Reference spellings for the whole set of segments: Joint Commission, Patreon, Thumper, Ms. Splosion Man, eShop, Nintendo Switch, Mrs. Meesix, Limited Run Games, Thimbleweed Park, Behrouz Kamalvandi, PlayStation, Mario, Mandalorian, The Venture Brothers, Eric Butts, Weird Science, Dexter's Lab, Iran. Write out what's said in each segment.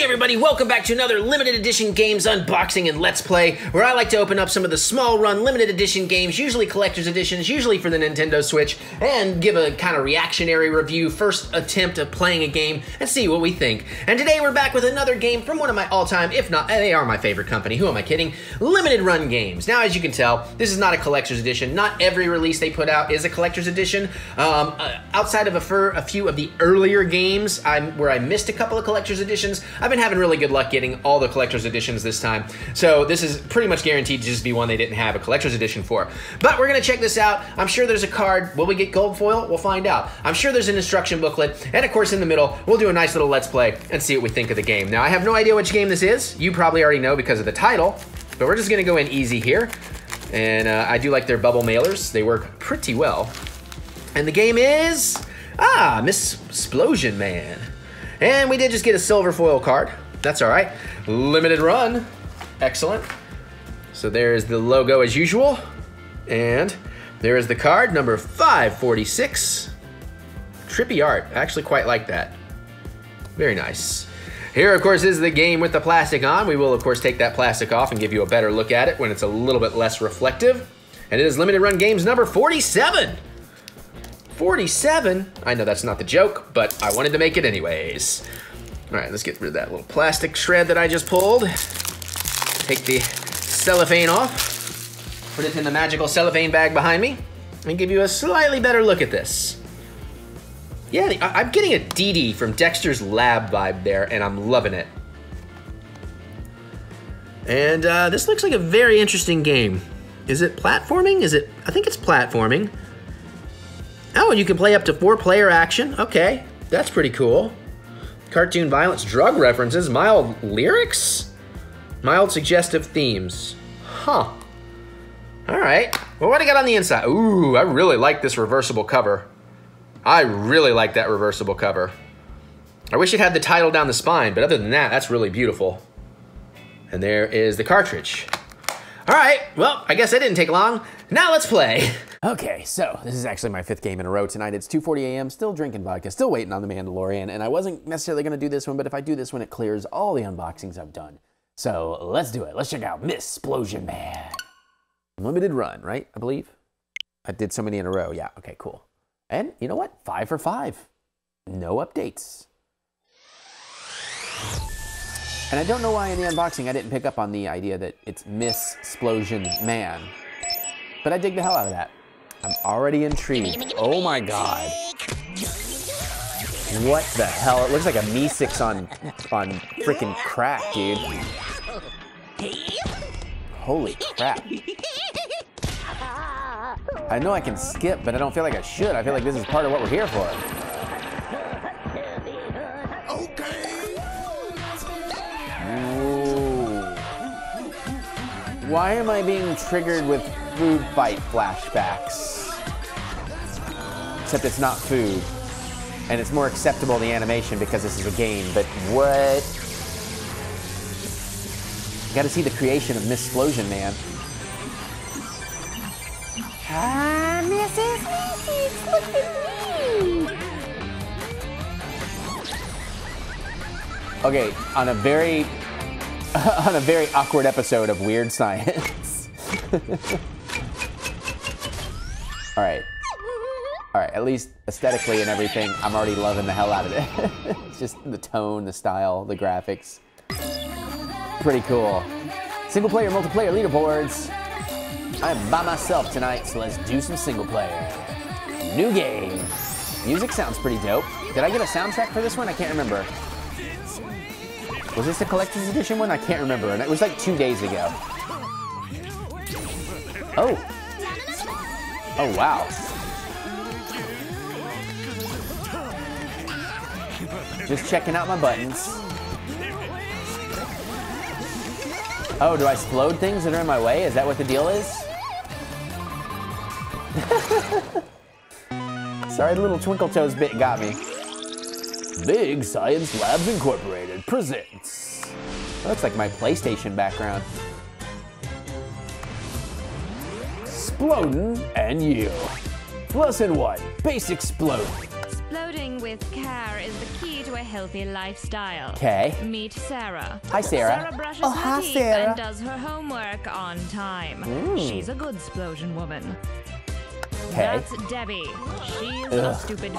Hey everybody, welcome back to another limited edition games unboxing and let's play, where I like to open up some of the small run limited edition games, usually collector's editions, usually for the Nintendo Switch, and give a kind of reactionary review, first attempt at playing a game, and see what we think. And today we're back with another game from one of my all-time, if not, they are my favorite company, who am I kidding, Limited Run Games. Now as you can tell, this is not a collector's edition. Not every release they put out is a collector's edition. Outside of a few of the earlier games where I missed a couple of collector's editions, I've been having really good luck getting all the collector's editions this time. So this is pretty much guaranteed to just be one they didn't have a collector's edition for. But we're gonna check this out. I'm sure there's a card. Will we get gold foil? We'll find out. I'm sure there's an instruction booklet. And of course in the middle, we'll do a nice little let's play and see what we think of the game. Now I have no idea which game this is. You probably already know because of the title, but we're just gonna go in easy here. And I do like their bubble mailers. They work pretty well. And the game is, Ms. Splosion Man. And we did just get a silver foil card. That's all right. Limited Run. Excellent. So there's the logo as usual. And there is the card, number 546. Trippy art. I actually quite like that. Very nice. Here, of course, is the game with the plastic on. We will, of course, take that plastic off and give you a better look at it when it's a little bit less reflective. And it is Limited Run Games number 47. 47? I know that's not the joke, but I wanted to make it anyways. All right, let's get rid of that little plastic shred that I just pulled. Take the cellophane off, put it in the magical cellophane bag behind me, and give you a slightly better look at this. Yeah, I'm getting a DD from Dexter's Lab vibe there, and I'm loving it. And this looks like a very interesting game. Is it platforming? Is it? I think it's platforming. Oh, and you can play up to 4-player action. Okay, that's pretty cool. Cartoon violence, drug references, mild lyrics? Mild suggestive themes. Huh. All right. Well, what do I got on the inside? Ooh, I really like this reversible cover. I really like that reversible cover. I wish it had the title down the spine, but other than that, that's really beautiful. And there is the cartridge. All right, well, I guess that didn't take long. Now let's play. Okay, so this is actually my 5th game in a row tonight. It's 2:40 a.m., still drinking vodka, still waiting on The Mandalorian, and I wasn't necessarily gonna do this one, but if I do this one, it clears all the unboxings I've done. So let's do it. Let's check out Ms. Splosion Man. Limited Run, right, I believe? I did so many in a row, yeah, okay, cool. And you know what, 5 for 5. No updates. And I don't know why in the unboxing I didn't pick up on the idea that it's Ms. Splosion Man, but I dig the hell out of that. I'm already intrigued. Oh my God. What the hell? It looks like a Meesix on freaking crack, dude. Holy crap. I know I can skip, but I don't feel like I should. I feel like this is part of what we're here for. Ooh. Why am I being triggered with food fight flashbacks? Except it's not food. And it's more acceptable in the animation because this is a game, but what? You gotta see the creation of Ms. Splosion Man. Ah, Mrs. Meesix, look at me! Okay, on a very awkward episode of Weird Science. All right, at least aesthetically and everything, I'm already loving the hell out of it. It's just the tone, the style, the graphics. Pretty cool. Single player, multiplayer, leaderboards. I'm by myself tonight, so let's do some single player. New game. Music sounds pretty dope. Did I get a soundtrack for this one? I can't remember. Was this a collector's edition one? I can't remember, and it was like 2 days ago. Oh, wow. Just checking out my buttons. Oh, do I explode things that are in my way? Is that what the deal is? Sorry, the little Twinkle Toes bit got me. Big Science Labs Incorporated presents. That looks like my PlayStation background. Splodin' and you. Lesson 1, basic exploding. Uploading with care is the key to a healthy lifestyle. Okay. Meet Sarah. Hi, Sarah. Sarah brushes her teeth and does her homework on time. She's a good Splosion woman. Okay. That's Debbie. She's a stupid.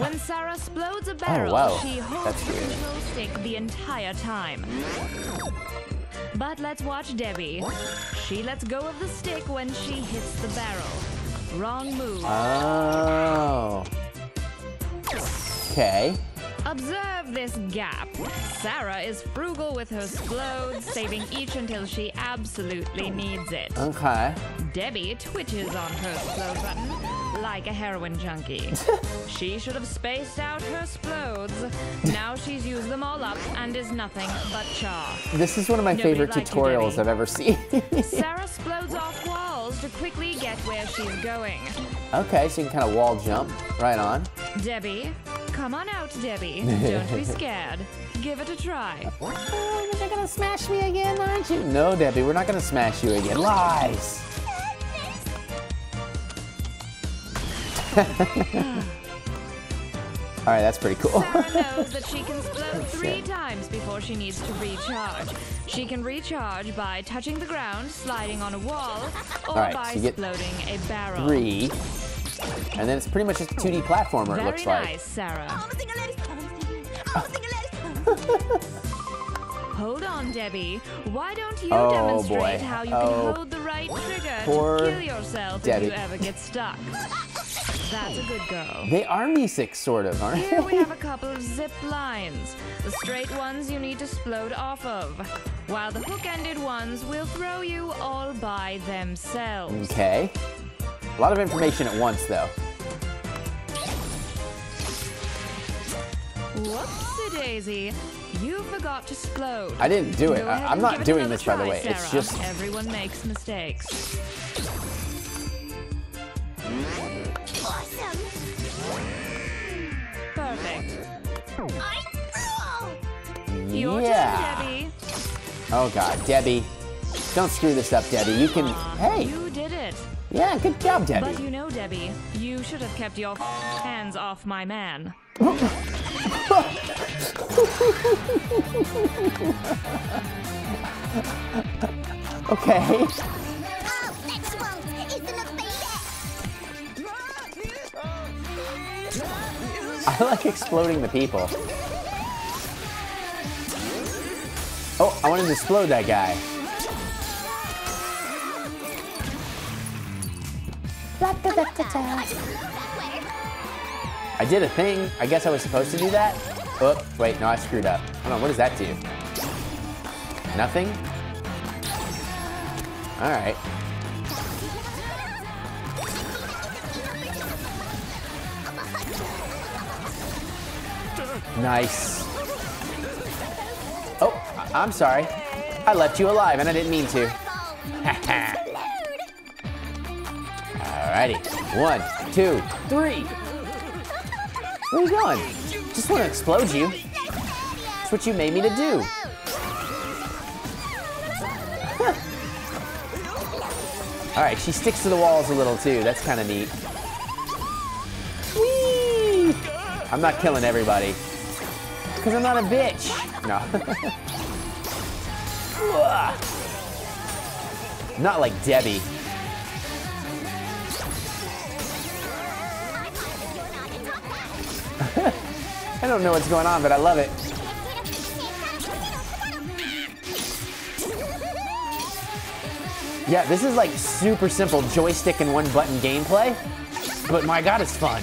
When Sarah splodes a barrel, she holds the control stick the entire time. But let's watch Debbie. She lets go of the stick when she hits the barrel. Wrong move. Oh. Okay. Observe this gap. Sarah is frugal with her splodes, saving each until she absolutely needs it. Okay. Debbie twitches on her splode button like a heroin junkie. She should have spaced out her splodes. Now she's used them all up and is nothing but char. This is one of my favorite tutorials I've ever seen. Sarah splodes off walls to quickly get where she's going. Okay, so you can kind of wall jump right on. Debbie. Come on out, Debbie. Don't be scared. Give it a try. Oh, you're gonna smash me again, aren't you? No, Debbie, we're not gonna smash you again. Lies! All right, that's pretty cool. Sarah knows that she can explode 3 times before she needs to recharge. She can recharge by touching the ground, sliding on a wall, or by exploding a barrel. 3. And then it's pretty much just a 2D platformer, it looks like. Very nice, Sarah. Hold on, Debbie. Why don't you demonstrate how you can hold the right trigger to kill yourself if you ever get stuck? That's a good girl. They are me-sick, sort of, aren't they? Here we have a couple of zip lines. The straight ones you need to explode off of, while the hook-ended ones will throw you all by themselves. Okay. A lot of information at once, though. Whoopsie-daisy, you forgot to explode. I didn't do it. I'm not doing this, by the way. Sarah. It's just... Everyone makes mistakes. Awesome! Perfect. I threw! Your turn, Debbie. Oh, God. Debbie. Don't screw this up, Debbie. You can... Hey! You did it. Yeah, good job, Debbie. But you know, Debbie, you should have kept your hands off my man. Okay. I like exploding the people. Oh, I wanted to explode that guy. I did a thing. I guess I was supposed to do that. Oh, wait, no, I screwed up. Hold on, what does that do? Nothing? All right. Nice. Oh, I'm sorry. I left you alive and I didn't mean to. Haha. Alrighty, 1, 2, 3. Where are you going? Just want to explode you. That's what you made me to do. Alright, she sticks to the walls a little too. That's kind of neat. Whee! I'm not killing everybody. Because I'm not a bitch. No. Not like Debbie. I don't know what's going on, but I love it. Yeah, this is like super simple joystick and one button gameplay, but my God, it's fun.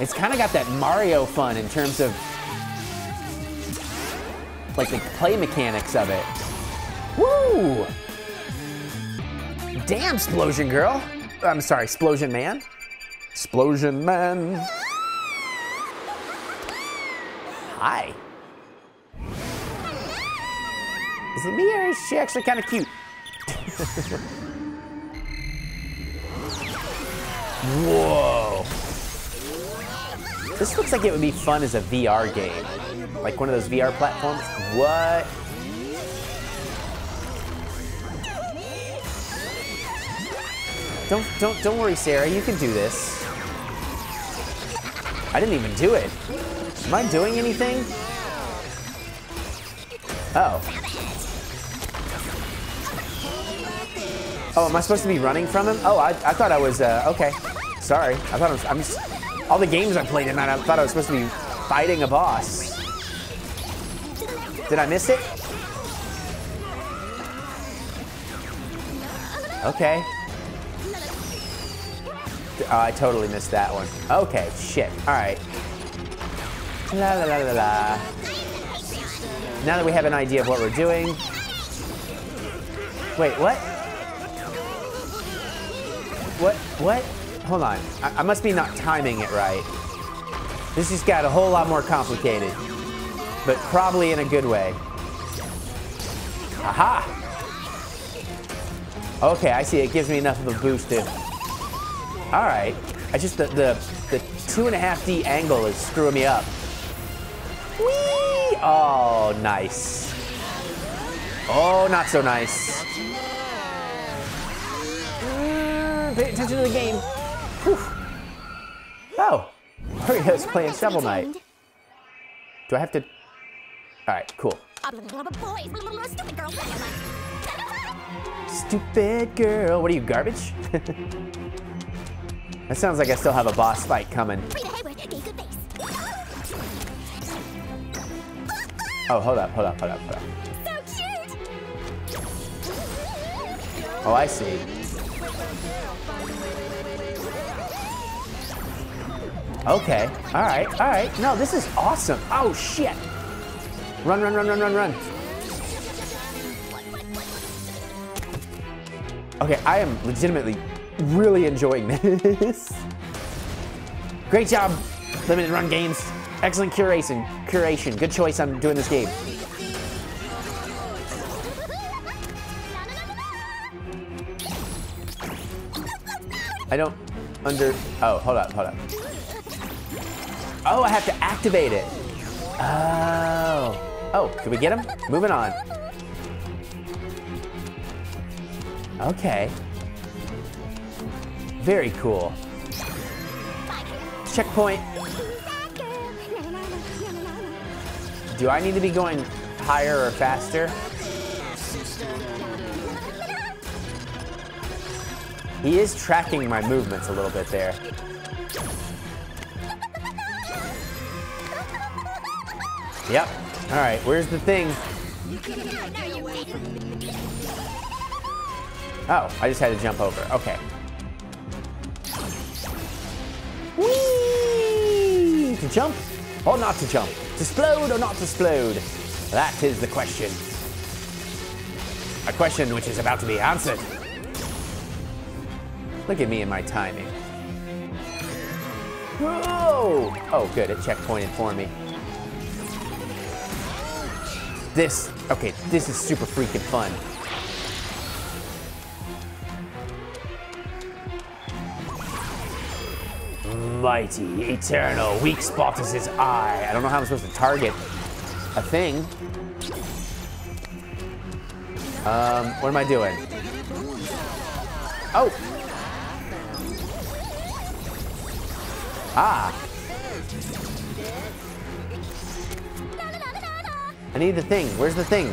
It's kind of got that Mario fun in terms of like the play mechanics of it. Woo! Damn, Splosion Girl. I'm sorry, Splosion Man. Splosion Man. Hi. Is it me or is she actually kind of cute? Whoa. This looks like it would be fun as a VR game. Like one of those VR platforms. What? Don't worry, Sarah. You can do this. I didn't even do it. Am I doing anything? Oh. Oh, am I supposed to be running from him? Oh, I thought I was, okay. Sorry. I thought I was, all the games I played tonight, I thought I was supposed to be fighting a boss. Did I miss it? Okay. Oh, I totally missed that one. Okay, shit. All right. La la la la la. Now that we have an idea of what we're doing. Wait, what? What? Hold on. I must be not timing it right. This just got a whole lot more complicated, but probably in a good way. Aha! Okay, I see. It gives me enough of a boost to... All right. I just, the 2.5D angle is screwing me up. Whee! Oh, nice. Oh, not so nice. Pay attention to the game. Whew. Oh, Mario's playing Shovel Knight. Do I have to? All right, cool. Stupid girl. What are you, garbage? That sounds like I still have a boss fight coming. Oh, hold up. Oh, I see. Okay, all right. No, this is awesome. Oh, shit. Run. Okay, I am legitimately really enjoying this. Great job, Limited Run Games. Excellent curation. Good choice on doing this game. I don't under... Oh, hold up. Oh, I have to activate it. Oh, did we get him? Moving on. Okay. Very cool. Checkpoint. Do I need to be going higher or faster? He is tracking my movements a little bit there. Yep. All right, where's the thing? Oh, I just had to jump over. Okay. Whee! To jump or not to jump? To explode or not to explode? That is the question. A question which is about to be answered. Look at me and my timing. Whoa! Oh, good, it checkpointed for me. This, okay, this is super freaking fun. Mighty, eternal, weak spot is his eye. I don't know how I'm supposed to target a thing. What am I doing? Oh! Ah! I need the thing. Where's the thing?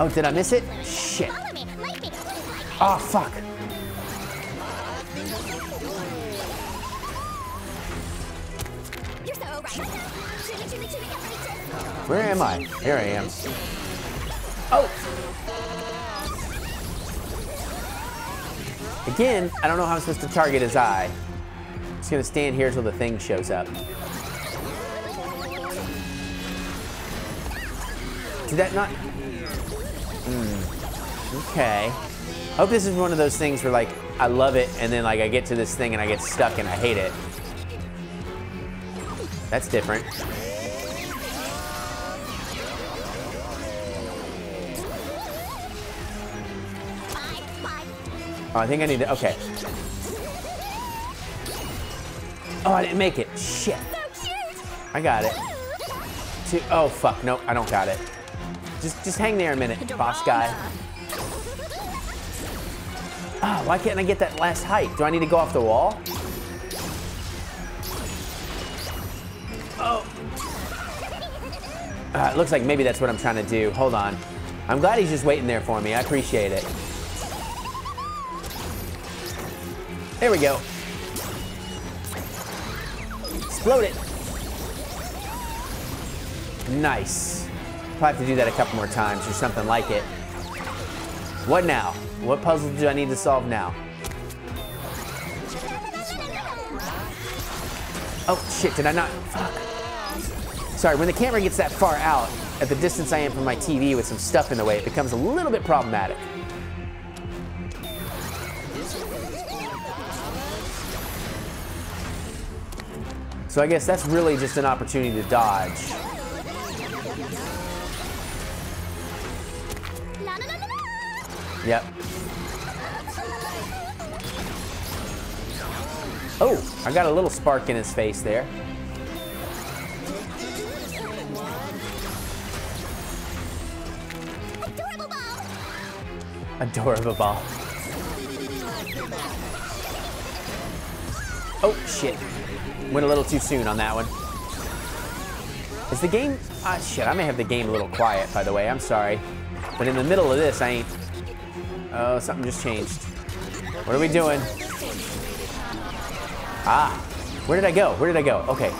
Oh, did I miss it? Shit. Oh, fuck. Where am I? Here I am. Oh! Again, I don't know how I'm supposed to target his eye. I'm just gonna stand here till the thing shows up. Did that not? Okay. Hope this is one of those things where, like, I love it, and then, like, I get to this thing and I get stuck and I hate it. That's different. Oh, I think I need to, okay. Oh, I didn't make it. Shit. I got it. Oh, fuck. Nope, I don't got it. Just hang there a minute, boss guy. Ah, why can't I get that last height? Do I need to go off the wall? Oh. It looks like maybe that's what I'm trying to do. Hold on. I'm glad he's just waiting there for me. I appreciate it. There we go. Explode it. Nice. Probably have to do that a couple more times or something like it. What now? What puzzle do I need to solve now? Oh, shit, did I not? Fuck. Sorry, when the camera gets that far out, at the distance I am from my TV with some stuff in the way, it becomes a little bit problematic. So I guess that's really just an opportunity to dodge. Yep. Oh, I got a little spark in his face there. Adorable ball. Oh, shit. Went a little too soon on that one. Is the game... Ah, shit, I may have the game a little quiet, by the way. I'm sorry. But in the middle of this, I ain't... Oh, something just changed. What are we doing? Ah, where did I go? Where did I go? Okay.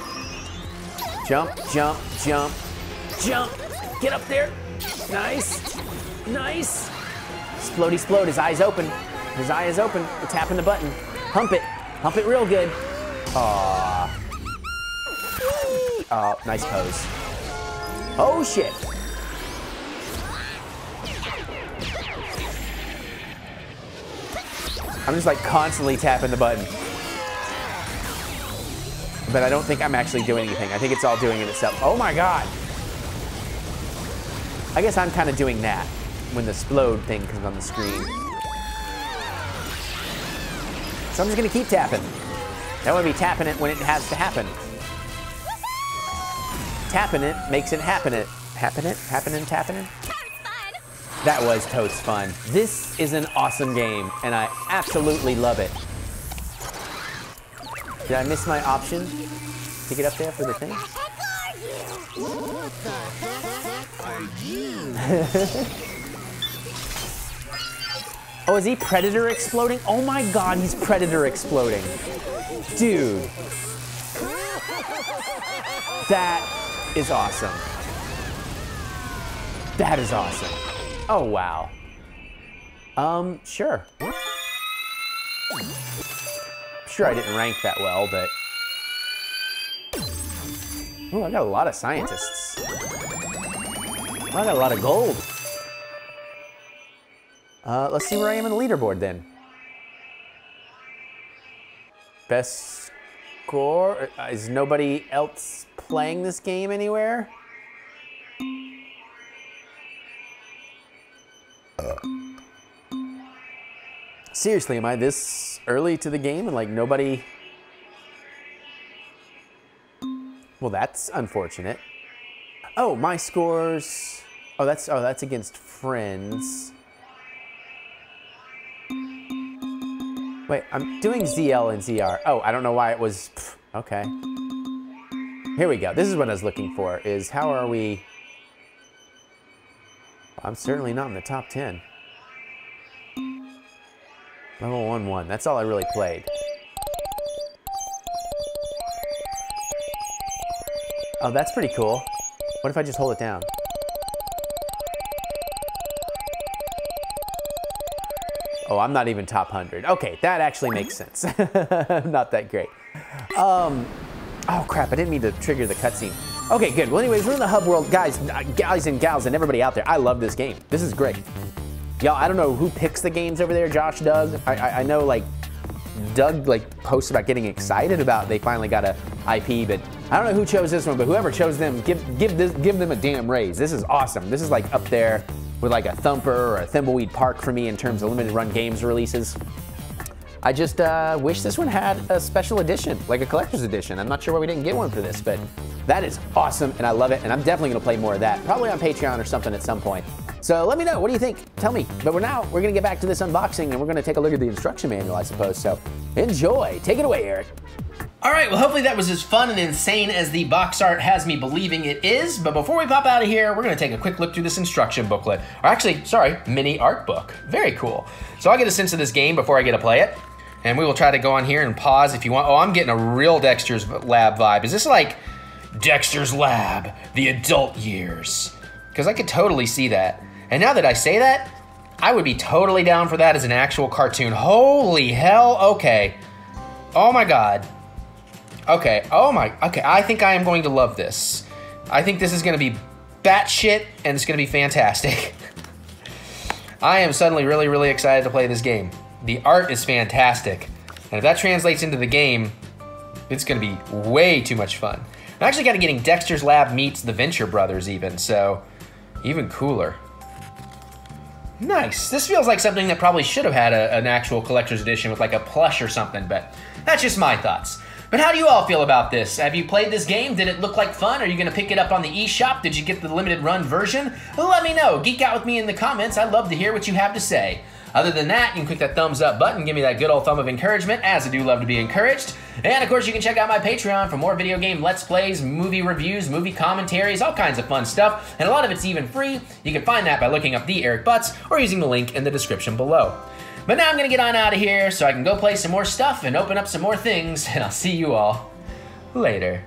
Jump, jump, jump, jump. Get up there. Nice. Nice. Splody Splode, his eye's open. His eye is open. We're tapping the button. Hump it. Hump it real good. Aww. Oh, nice pose. Oh, shit. I'm just like constantly tapping the button. But I don't think I'm actually doing anything. I think it's all doing it itself. Oh my god! I guess I'm kind of doing that when the Splode thing comes on the screen. So I'm just gonna keep tapping. That would be tapping it when it has to happen. Tapping it makes it happen it. Happen it? Happening, tapping it? That was totes fun. This is an awesome game, and I absolutely love it. Did I miss my option to get up there for the thing? What the heck are you? Oh, is he predator exploding? Oh my god, he's predator exploding. Dude. That is awesome. That is awesome. Oh, wow. Sure. Sure, I didn't rank that well, but... Ooh, I got a lot of scientists. I got a lot of gold. Let's see where I am in the leaderboard, then. Best score? Is nobody else playing this game anywhere? Seriously, am I this early to the game and like nobody? Well, that's unfortunate. Oh, my scores. Oh, that's against friends. Wait, I'm doing ZL and ZR. Oh, I don't know why it was. Pff, okay. Here we go. This is what I was looking for. Is how are we? I'm certainly not in the top 10. Level 1-1, that's all I really played. Oh, that's pretty cool. What if I just hold it down? Oh, I'm not even top 100. Okay, that actually makes sense. Not that great. Oh crap, I didn't mean to trigger the cutscene. Okay, good. Well, anyways, we're in the hub world. Guys and gals and everybody out there, I love this game. This is great. Y'all, I don't know who picks the games over there, Josh, Doug. I know, like, Doug, like, posts about getting excited about they finally got a IP, but I don't know who chose this one, but whoever chose them, give them a damn raise. This is awesome. This is, like, up there with, like, a Thumper or a Thimbleweed Park for me in terms of limited run games releases. I just wish this one had a special edition, like a collector's edition. I'm not sure why we didn't get one for this, but that is awesome and I love it, and I'm definitely gonna play more of that, probably on Patreon or something at some point. So let me know, what do you think? Tell me. But we're gonna get back to this unboxing and we're gonna take a look at the instruction manual, I suppose, so enjoy. Take it away, Eric. All right, well, hopefully that was as fun and insane as the box art has me believing it is, but before we pop out of here, we're gonna take a quick look through this instruction booklet, or actually, sorry, mini art book. Very cool. So I'll get a sense of this game before I get to play it, and we will try to go on here and pause if you want. Oh, I'm getting a real Dexter's Lab vibe. Is this like Dexter's Lab, the adult years? Because I could totally see that. And now that I say that, I would be totally down for that as an actual cartoon. Holy hell, okay. Oh my God. Okay, oh my, okay, I think I am going to love this. I think this is gonna be batshit and it's gonna be fantastic. I am suddenly really, really excited to play this game. The art is fantastic. And if that translates into the game, it's gonna be way too much fun. I'm actually kind of getting Dexter's Lab meets The Venture Brothers even, so even cooler. Nice, this feels like something that probably should have had an actual collector's edition with like a plush or something, but that's just my thoughts. But how do you all feel about this? Have you played this game? Did it look like fun? Are you gonna pick it up on the eShop? Did you get the limited run version? Let me know. Geek out with me in the comments. I'd love to hear what you have to say. Other than that, you can click that thumbs up button, give me that good old thumb of encouragement, as I do love to be encouraged. And of course, you can check out my Patreon for more video game Let's Plays, movie reviews, movie commentaries, all kinds of fun stuff, and a lot of it's even free. You can find that by looking up The Eric Butts or using the link in the description below. But now I'm gonna get on out of here so I can go play some more stuff and open up some more things, and I'll see you all later.